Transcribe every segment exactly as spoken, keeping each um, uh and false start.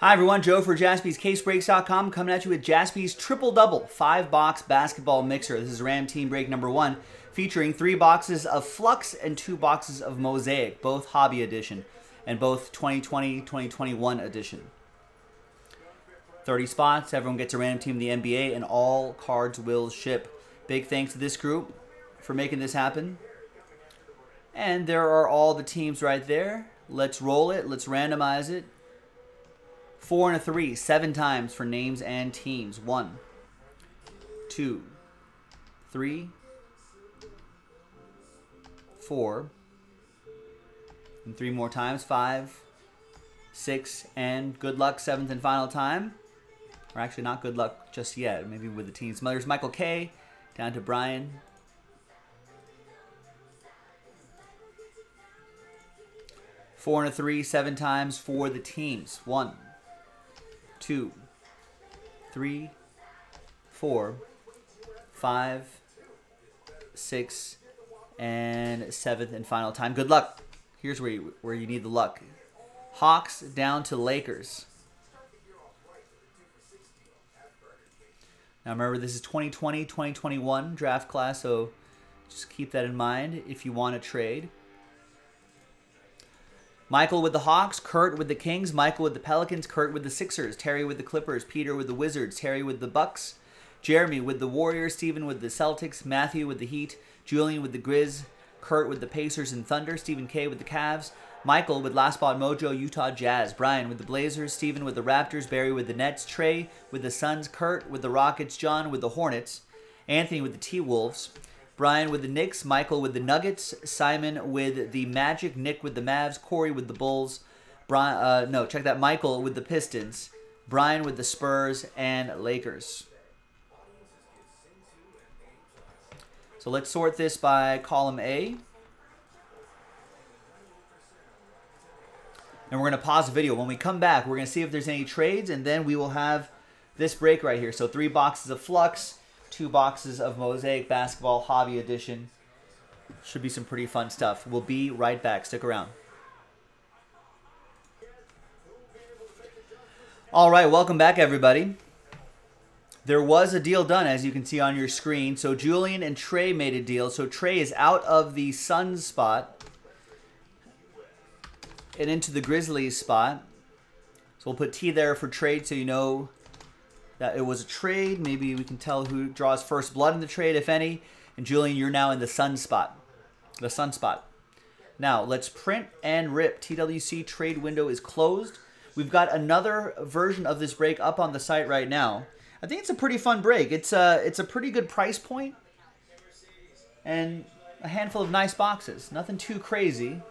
Hi everyone, Joe for Jaspys Case Breaks dot com coming at you with Jaspys Triple Double five box Basketball Mixer. This is Ram Team Break number one, featuring three boxes of Flux and two boxes of Mosaic, both Hobby Edition, and both twenty twenty twenty twenty-one Edition. thirty spots, everyone gets a random team in the N B A, and all cards will ship. Big thanks to this group for making this happen. And there are all the teams right there. Let's roll it, let's randomize it. Four and a three, seven times for names and teams. One, two, three, four, and three more times. Five, six, and good luck, seventh and final time. Or actually not good luck just yet, maybe with the teams. There's Michael K, down to Brian. Four and a three, seven times for the teams. One, two, three, four, five, six, and seventh and final time. Good luck. Here's where you, where you need the luck. Hawks down to Lakers. Now remember, this is twenty twenty twenty twenty-one draft class, so just keep that in mind if you want to trade. Michael with the Hawks, Kurt with the Kings, Michael with the Pelicans, Kurt with the Sixers, Terry with the Clippers, Peter with the Wizards, Terry with the Bucks, Jeremy with the Warriors, Stephen with the Celtics, Matthew with the Heat, Julian with the Grizz, Kurt with the Pacers and Thunder, Stephen Kay with the Cavs, Michael with Last Spot Mojo, Utah Jazz, Brian with the Blazers, Stephen with the Raptors, Barry with the Nets, Trey with the Suns, Kurt with the Rockets, John with the Hornets, Anthony with the T-Wolves, Brian with the Knicks, Michael with the Nuggets, Simon with the Magic, Nick with the Mavs, Corey with the Bulls, Brian, uh, no, check that, Michael with the Pistons, Brian with the Spurs, and Lakers. So let's sort this by column A. And we're going to pause the video. When we come back, we're going to see if there's any trades, and then we will have this break right here. So three boxes of Flux, two boxes of Mosaic Basketball Hobby Edition. Should be some pretty fun stuff. We'll be right back. Stick around. All right, welcome back, everybody. There was a deal done, as you can see on your screen. So Julian and Trey made a deal. So Trey is out of the Suns spot and into the Grizzlies spot. So we'll put T there for trade so you know that it was a trade. Maybe we can tell who draws first blood in the trade, if any. And Julian, you're now in the sun spot. The sun spot. Now, let's print and rip. T W C trade window is closed. We've got another version of this break up on the site right now. I think it's a pretty fun break. It's a, it's a pretty good price point. And a handful of nice boxes. Nothing too crazy.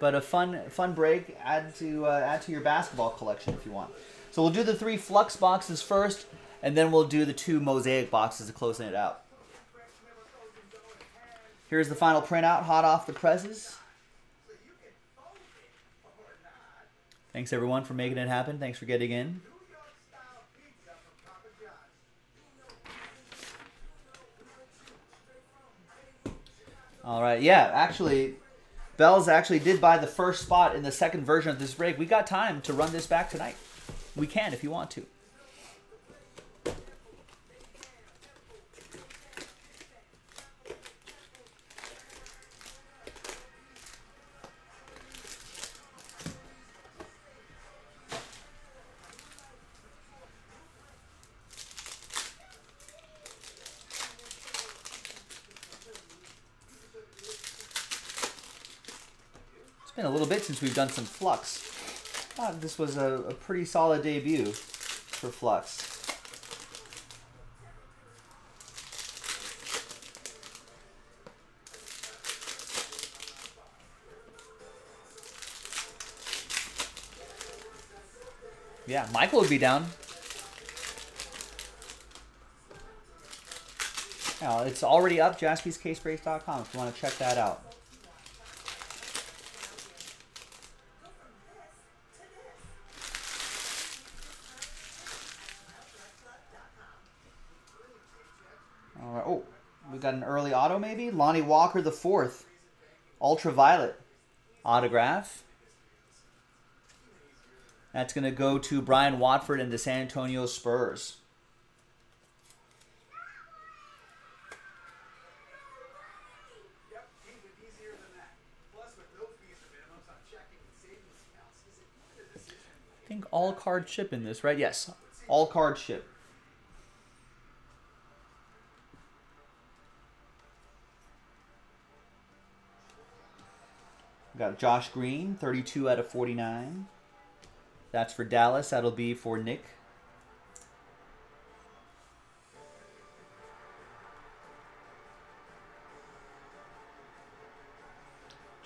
But a fun fun break. Add to, uh, add to your basketball collection if you want. So we'll do the three Flux boxes first, and then we'll do the two Mosaic boxes to close it out. Here's the final printout, hot off the presses. Thanks everyone for making it happen. Thanks for getting in. All right, yeah, actually, Bells actually did buy the first spot in the second version of this break. We got time to run this back tonight. We can if you want to. It's been a little bit since we've done some Flux. I thought this was a, a pretty solid debut for Flux. Yeah, Michael would be down. Now, it's already up, Jaspys Case Breaks dot com if you want to check that out. Got an early auto maybe. Lonnie Walker the fourth, ultraviolet autograph, That's going to go to Brian Watford and the San Antonio Spurs. I think all card chip in this, right? Yes, all card chip. We've got Josh Green, thirty-two out of forty-nine. That's for Dallas. That'll be for Nick.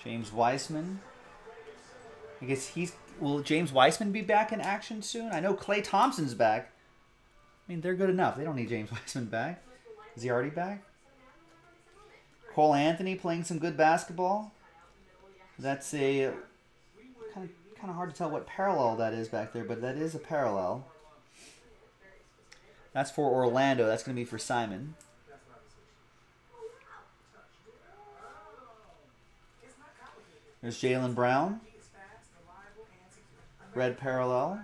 James Wiseman. I guess he's... Will James Wiseman be back in action soon? I know Klay Thompson's back. I mean, they're good enough. They don't need James Wiseman back. Is he already back? Cole Anthony playing some good basketball. That's a... Kind of Kind of hard to tell what parallel that is back there, but that is a parallel. That's for Orlando. That's going to be for Simon. There's Jaylen Brown. Red parallel.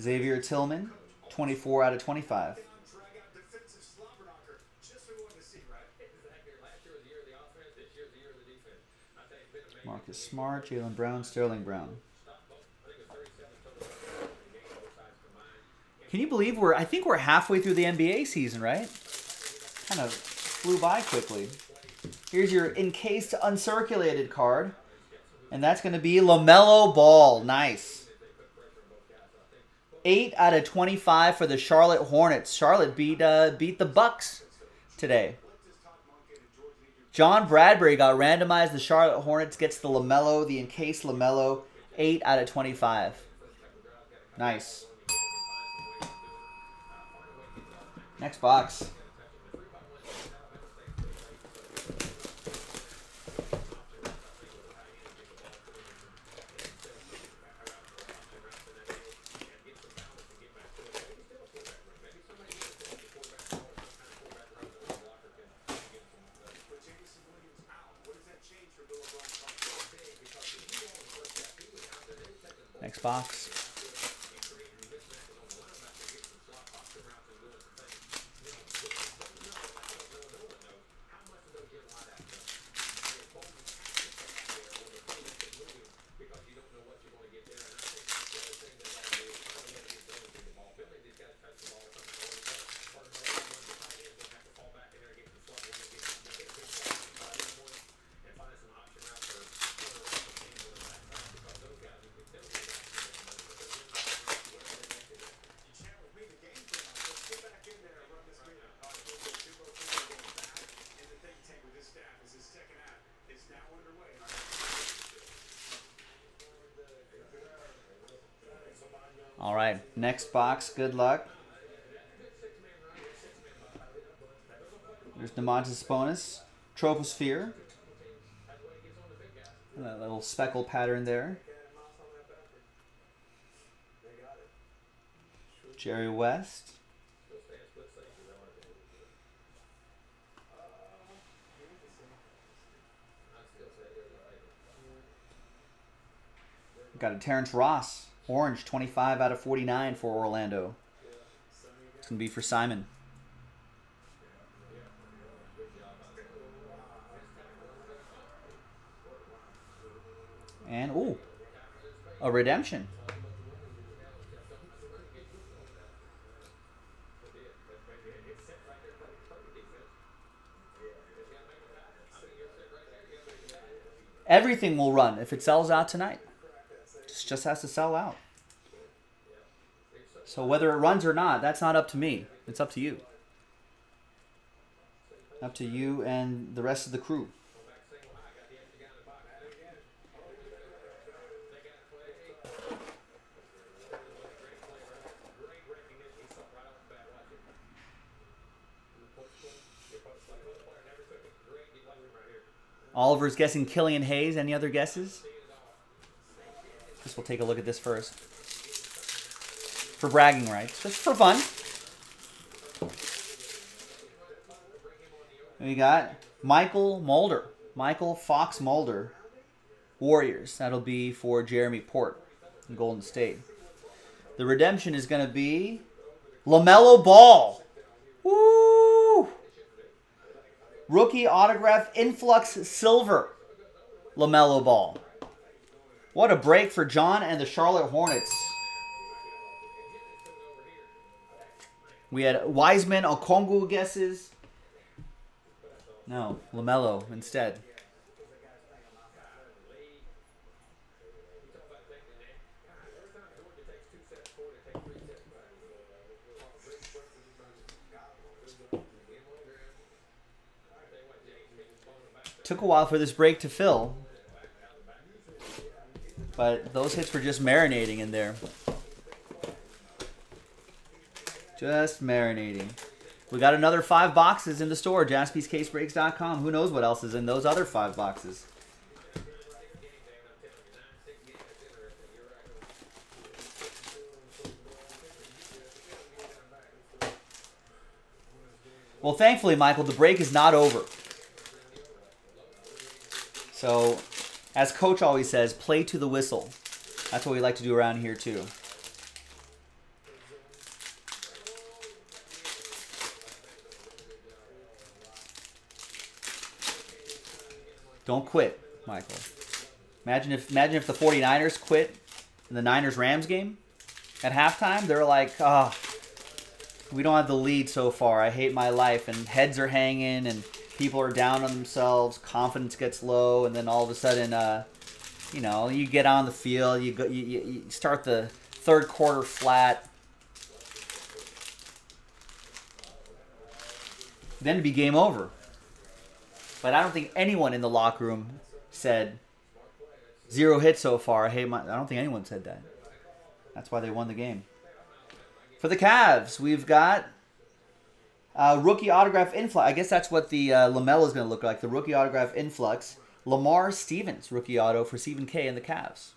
Xavier Tillman, twenty-four out of twenty-five. Marcus Smart, Jaylen Brown, Sterling Brown. Can you believe we're, I think we're halfway through the N B A season, right? Kind of flew by quickly. Here's your encased, uncirculated card. And that's going to be LaMelo Ball. Nice. eight out of twenty-five for the Charlotte Hornets. Charlotte beat, uh, beat the Bucks today. John Bradbury got randomized. The Charlotte Hornets gets the LaMelo, the encased LaMelo, eight out of twenty-five. Nice. Next box. Next box. All right, next box. Good luck. There's Demontis Sabonis, Troposphere. And that little speckle pattern there. Jerry West. We've got a Terrence Ross. Orange, twenty-five out of forty-nine for Orlando. It's going to be for Simon. And, ooh, a redemption. Everything will run if it sells out tonight. Just has to sell out. So whether it runs or not, that's not up to me. It's up to you. Up to you and the rest of the crew. Oliver's guessing Killian Hayes. Any other guesses? Just we'll take a look at this first. For bragging rights. Just for fun. We got Michael Mulder. Michael Fox Mulder. Warriors. That'll be for Jeremy Port in Golden State. The redemption is going to be LaMelo Ball. Woo! Rookie autograph influx silver. LaMelo Ball. What a break for John and the Charlotte Hornets. We had Wiseman, Okongwu guesses. No, LaMelo instead. Took a while for this break to fill, but those hits were just marinating in there. Just marinating. We got another five boxes in the store, Jaspys Case Breaks dot com. Who knows what else is in those other five boxes? Well, thankfully, Michael, the break is not over. So, as Coach always says, play to the whistle. That's what we like to do around here, too. Don't quit, Michael. Imagine if, imagine if the forty-niners quit in the Niners-Rams game. At halftime, they're like, oh, we don't have the lead so far. I hate my life. And heads are hanging, and people are down on themselves, confidence gets low, and then all of a sudden, uh, you know, you get on the field, you, go, you, you start the third quarter flat. Then it'd be game over. But I don't think anyone in the locker room said, zero hits so far, I hate my... I don't think anyone said that. That's why they won the game. For the Cavs, we've got... Uh, rookie autograph influx. I guess that's what the uh, LaMelo is going to look like. The rookie autograph influx. Lamar Stevens, rookie auto for Stephen Kay and the Cavs.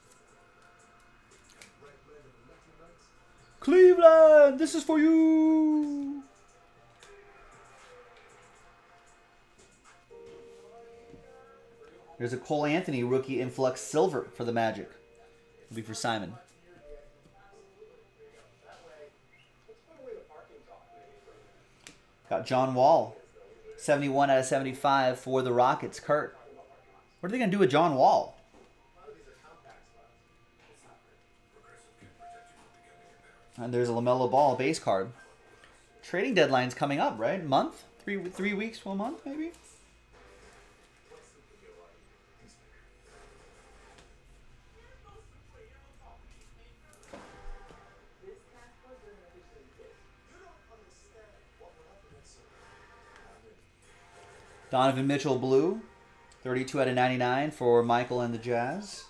Cleveland, this is for you. There's a Cole Anthony rookie influx silver for the Magic. It'll be for Simon. Got John Wall, seventy-one out of seventy-five for the Rockets. Kurt, what are they going to do with John Wall? And there's a LaMelo Ball base card. Trading deadline's coming up, right? Month? Three, three weeks, one month, maybe? Donovan Mitchell blue, thirty-two out of ninety-nine for Michael and the Jazz.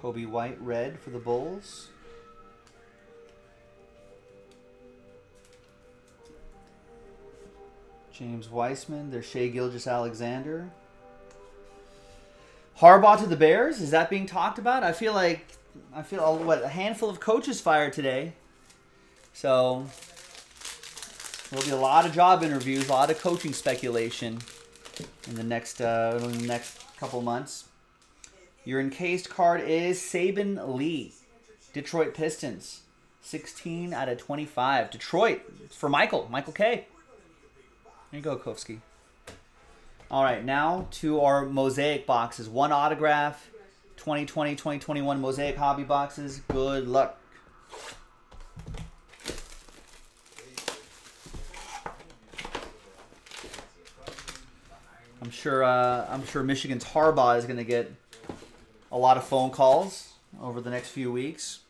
Kobe White red for the Bulls. James Wiseman. There's Shea Gilgeous-Alexander. Harbaugh to the Bears. Is that being talked about? I feel like I feel oh, what a handful of coaches fired today. So there'll be a lot of job interviews, a lot of coaching speculation in the next uh, in the next couple months. Your encased card is Sabin Lee, Detroit Pistons, sixteen out of twenty-five. Detroit for Michael, Michael K. There you go, Kovsky. All right, now to our Mosaic boxes. One autograph, twenty twenty, twenty twenty-one Mosaic hobby boxes. Good luck. I'm sure. Uh, I'm sure Michigan's Harbaugh is going to get a lot of phone calls over the next few weeks.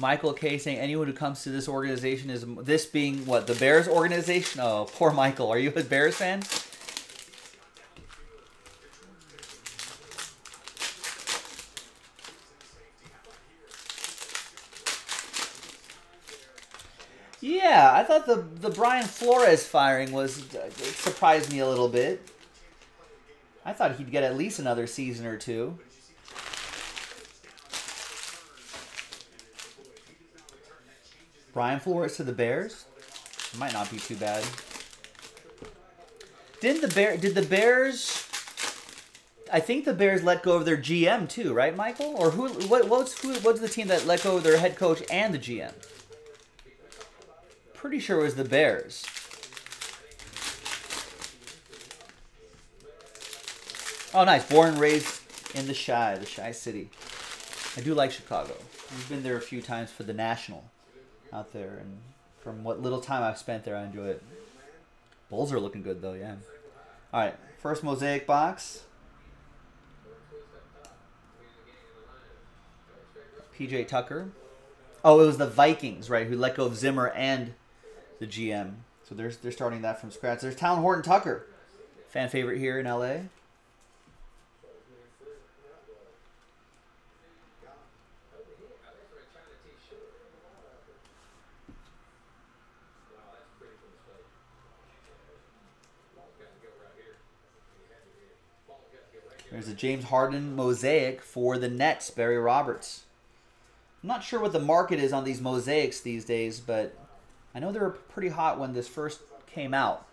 Michael K saying anyone who comes to this organization is this being what the Bears organization. Oh, poor Michael. Are you a Bears fan? Yeah, I thought the the Brian Flores firing was it surprised me a little bit. I thought he'd get at least another season or two. Brian Flores to the Bears might not be too bad. Didn't the Bear? Did the Bears? I think the Bears let go of their G M too, right, Michael? Or who? What? What's who? What's the team that let go of their head coach and the G M? Pretty sure it was the Bears. Oh, nice. Born and raised in the Chi, the Chi City. I do like Chicago. I've been there a few times for the National out there, and from what little time I've spent there, I enjoy it. Bulls are looking good, though, yeah. All right, first Mosaic box. P J Tucker. Oh, it was the Vikings, right, who let go of Zimmer and the G M. So they're, they're starting that from scratch. There's Talon Horton Tucker, fan favorite here in L A. There's a James Harden Mosaic for the Nets, Barry Roberts. I'm not sure what the market is on these Mosaics these days, but I know they were pretty hot when this first came out.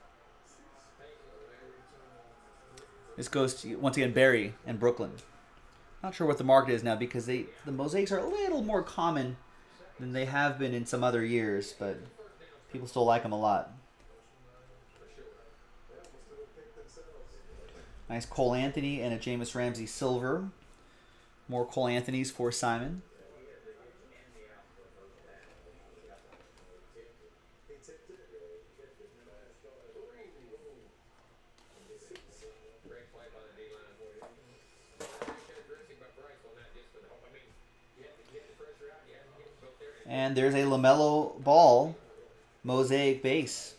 This goes to, once again, Barry and Brooklyn. Not sure what the market is now because they the Mosaics are a little more common than they have been in some other years, but people still like them a lot. Nice Cole Anthony and a Jameis Ramsey silver. More Cole Anthonys for Simon. And there's a LaMelo Ball Mosaic base.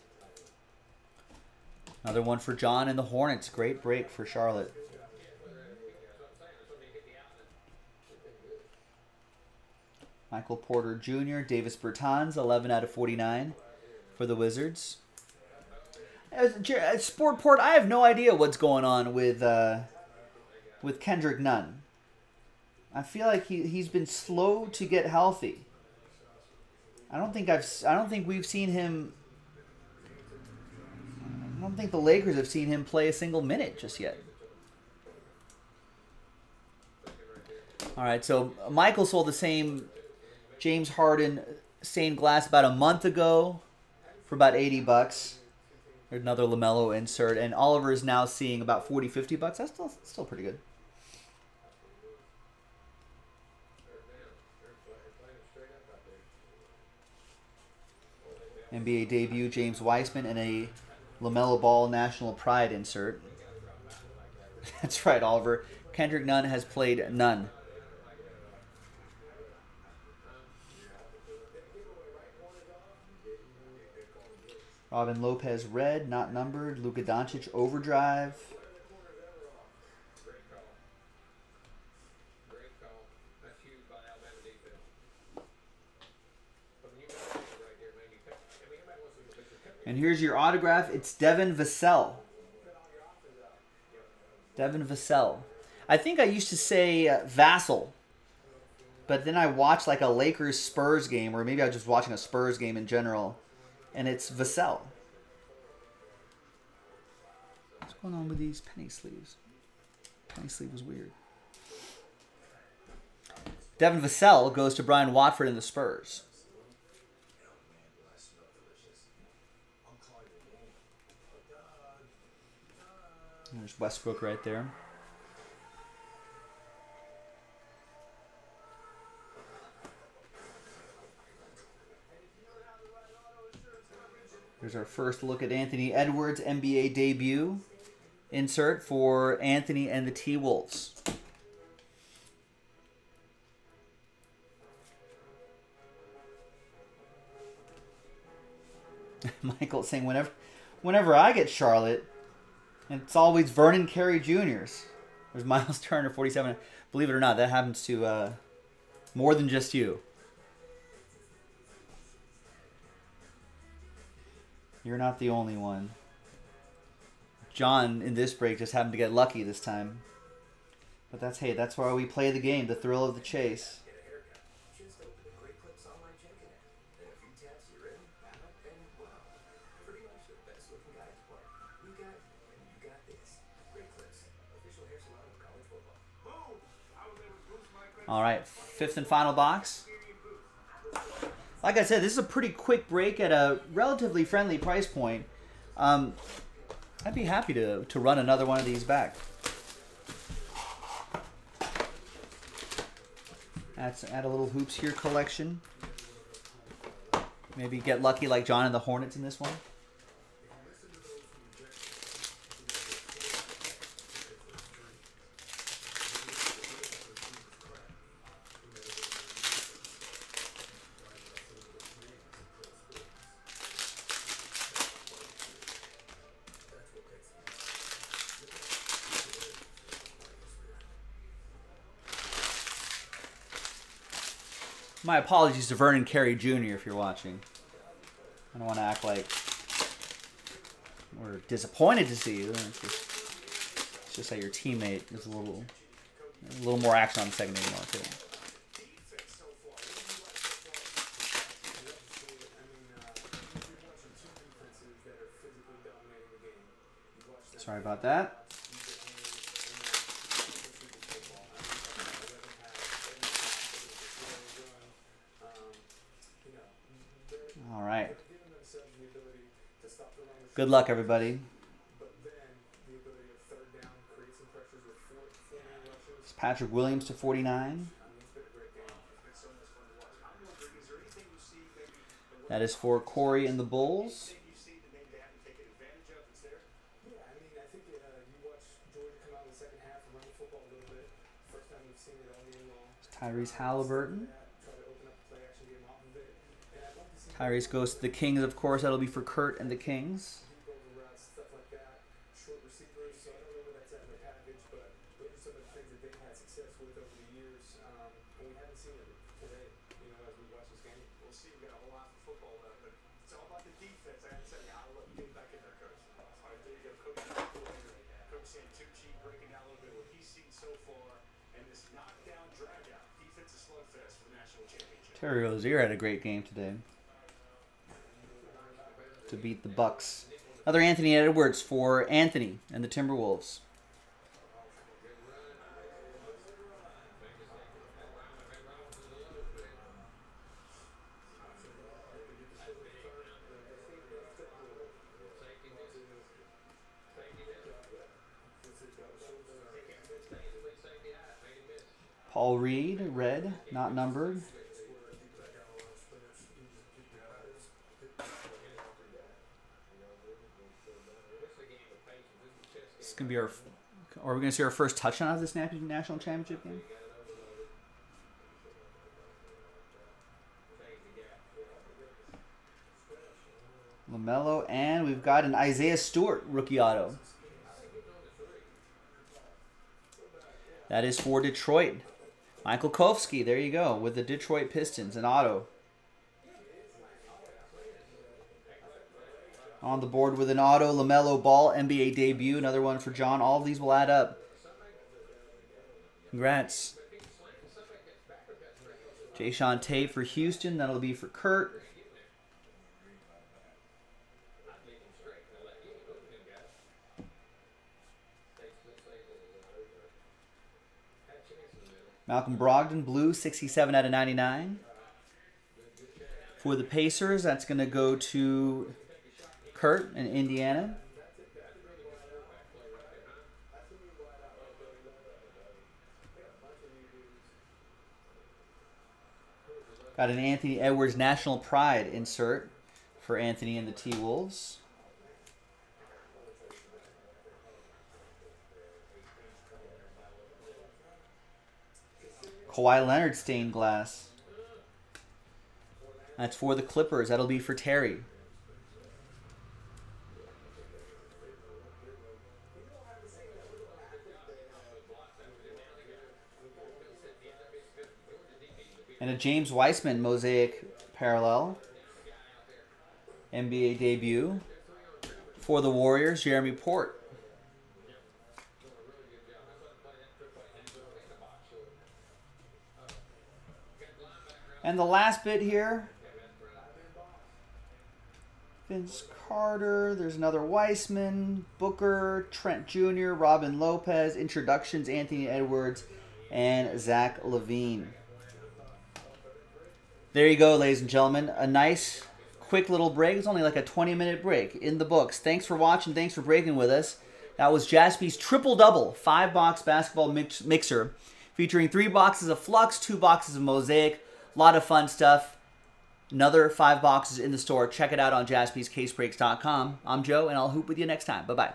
Another one for John and the Hornets. Great break for Charlotte. Michael Porter Junior, Davis Bertans, eleven out of forty-nine for the Wizards. Sportport, I have no idea what's going on with uh, with Kendrick Nunn. I feel like he he's been slow to get healthy. I don't think I've I don't think we've seen him. I don't think the Lakers have seen him play a single minute just yet. All right, so Michael sold the same James Harden stained glass about a month ago for about eighty bucks. There's another LaMelo insert, and Oliver is now seeing about forty, fifty bucks. That's still, still pretty good. N B A debut James Wiseman and a LaMelo Ball National Pride insert. That's right, Oliver. Kendrick Nunn has played none. Robin Lopez red, not numbered. Luka Doncic overdrive. And here's your autograph. It's Devin Vassell. Devin Vassell. I think I used to say uh, Vassell, but then I watched like a Lakers-Spurs game, or maybe I was just watching a Spurs game in general, and it's Vassell. What's going on with these penny sleeves? Penny sleeve was weird. Devin Vassell goes to Brian Watford and the Spurs. There's Westbrook right there. There's our first look at Anthony Edwards' N B A debut insert for Anthony and the T-Wolves. Michael saying, whenever, whenever I get Charlotte, and it's always Vernon Carey Junior's. There's Miles Turner, forty-seven. Believe it or not, that happens to uh, more than just you. You're not the only one. John, in this break, just happened to get lucky this time. But that's, hey, that's why we play the game, the thrill of the chase. All right, fifth and final box. Like I said, this is a pretty quick break at a relatively friendly price point. Um, I'd be happy to, to run another one of these back. Add, add a little hoops here collection. Maybe get lucky like John and the Hornets in this one. My apologies to Vernon Carey Junior if you're watching. I don't want to act like we're disappointed to see you. It's just, it's just that your teammate is a little, a little more action on the secondary market. Sorry about that. Good luck, everybody. It's Patrick Williams to forty-nine. That is for Corey and the Bulls. It's Tyrese Halliburton. Tyrese goes to the Kings, of course. That'll be for Kurt and the Kings. Terry Rozier had a great game today to beat the Bucks. Another Anthony Edwards for Anthony and the Timberwolves. Paul Reed, red, not numbered. Gonna be our, are we gonna see our first touchdown of this national championship game? LaMelo, and we've got an Isaiah Stewart rookie auto. That is for Detroit. Michael Kofsky, there you go, with the Detroit Pistons, an auto. On the board with an auto, LaMelo Ball, N B A debut. Another one for John. All these will add up. Congrats. Jayshawn Tate for Houston. That'll be for Kurt. Malcolm Brogdon, blue, sixty-seven out of ninety-nine. For the Pacers, that's going to go to Kurt in Indiana. Got an Anthony Edwards National Pride insert for Anthony and the T-Wolves. Kawhi Leonard stained glass. That's for the Clippers. That'll be for Terry. And a James Wiseman mosaic parallel. N B A debut For the Warriors, Jeremy Port. And the last bit here, Vince Carter, there's another Wiseman, Booker, Trent Junior, Robin Lopez, introductions, Anthony Edwards, and Zach LaVine. There you go, ladies and gentlemen. A nice, quick little break. It's only like a twenty-minute break in the books. Thanks for watching. Thanks for breaking with us. That was Jaspys triple-double, five-box basketball mix mixer, featuring three boxes of Flux, two boxes of Mosaic. A lot of fun stuff. Another five boxes in the store. Check it out on Jaspys Case Breaks dot com. I'm Joe, and I'll hoop with you next time. Bye-bye.